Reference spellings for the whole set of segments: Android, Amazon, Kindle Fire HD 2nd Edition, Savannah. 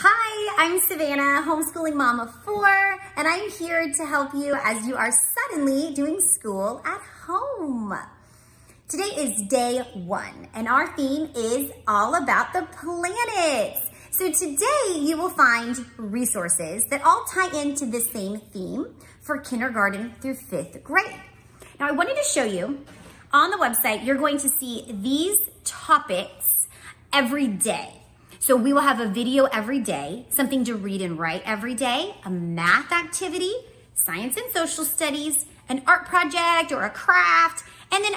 Hi, I'm Savannah, homeschooling mom of 4, and I'm here to help you as you are suddenly doing school at home. Today is day 1, and our theme is all about the planets. So today you will find resources that all tie into the same theme for kindergarten through 5th grade. Now I wanted to show you on the website, you're going to see these topics every day. So we will have a video every day, something to read and write every day, a math activity, science and social studies, an art project or a craft, and then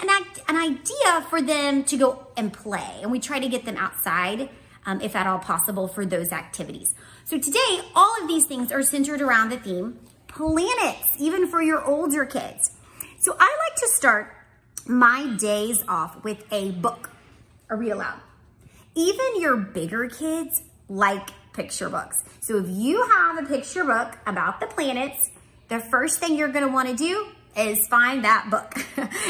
an idea for them to go and play. And we try to get them outside if at all possible for those activities. So today, all of these things are centered around the theme planets, even for your older kids. So I like to start my days off with a book, a read aloud. Even your bigger kids like picture books. So if you have a picture book about the planets, the first thing you're gonna wanna do is find that book.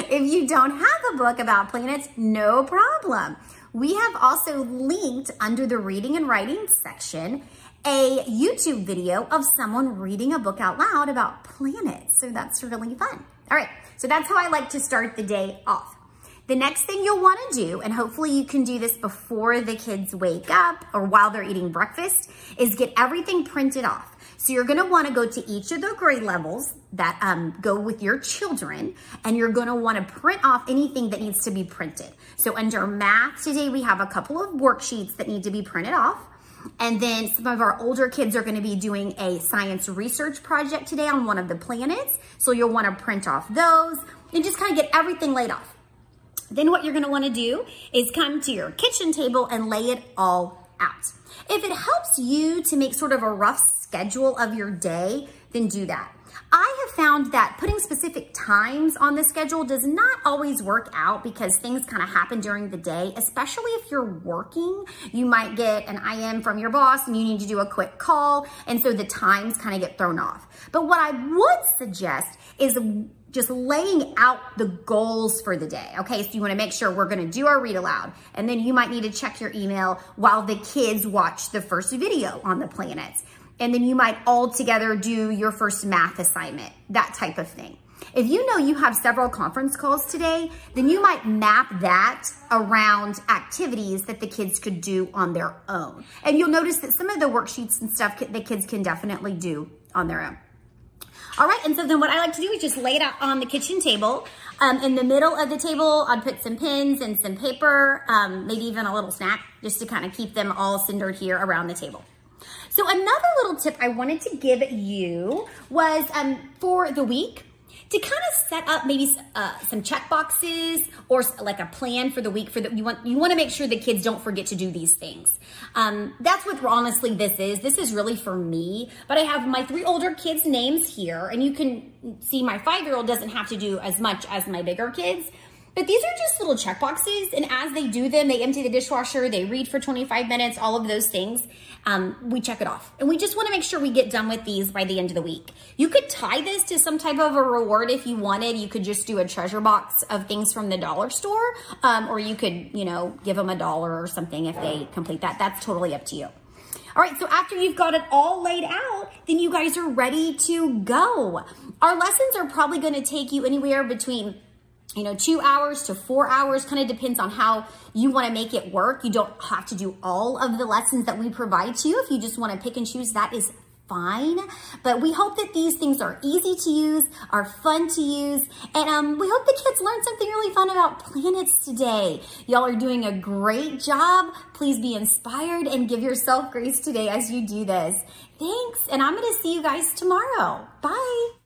If you don't have a book about planets, no problem. We have also linked under the reading and writing section, a YouTube video of someone reading a book out loud about planets. So that's really fun. All right, so that's how I like to start the day off. The next thing you'll want to do, and hopefully you can do this before the kids wake up or while they're eating breakfast, is get everything printed off. So you're going to want to go to each of the grade levels that go with your children, and you're going to want to print off anything that needs to be printed. So under math today, we have a couple of worksheets that need to be printed off. And then some of our older kids are going to be doing a science research project today on one of the planets. So you'll want to print off those and just kind of get everything laid off. Then what you're gonna wanna do is come to your kitchen table and lay it all out. If it helps you to make sort of a rough schedule of your day, then do that. I have found that putting specific times on the schedule does not always work out because things kind of happen during the day, especially if you're working. You might get an IM from your boss and you need to do a quick call, and so the times kind of get thrown off. But what I would suggest is just laying out the goals for the day, okay? So you wanna make sure we're gonna do our read aloud, and then you might need to check your email while the kids watch the first video on the planets. And then you might all together do your first math assignment, that type of thing. If you know you have several conference calls today, then you might map that around activities that the kids could do on their own. And you'll notice that some of the worksheets and stuff the kids can definitely do on their own. All right, and so then what I like to do is just lay it out on the kitchen table. In the middle of the table, I'd put some pens and some paper, maybe even a little snack, just to kind of keep them all centered here around the table. So another little tip I wanted to give you was for the week to kind of set up maybe some check boxes or like a plan for the week. You want to make sure the kids don't forget to do these things. That's what honestly this is. This is really for me, but I have my 3 older kids' names here, and you can see my 5-year-old doesn't have to do as much as my bigger kids. But these are just little check boxes, and as they do them, they empty the dishwasher, they read for 25 minutes, all of those things. We check it off. And we just wanna make sure we get done with these by the end of the week. You could tie this to some type of a reward if you wanted. You could just do a treasure box of things from the dollar store, or you could, you know, give them $1 or something if they complete that. That's totally up to you. All right, so after you've got it all laid out, then you guys are ready to go. Our lessons are probably gonna take you anywhere between 2 hours to 4 hours, kind of depends on how you want to make it work. You don't have to do all of the lessons that we provide to you. If you just want to pick and choose, that is fine. But we hope that these things are easy to use, are fun to use, and we hope the kids learned something really fun about planets today. Y'all are doing a great job. Please be inspired and give yourself grace today as you do this. Thanks, and I'm going to see you guys tomorrow. Bye.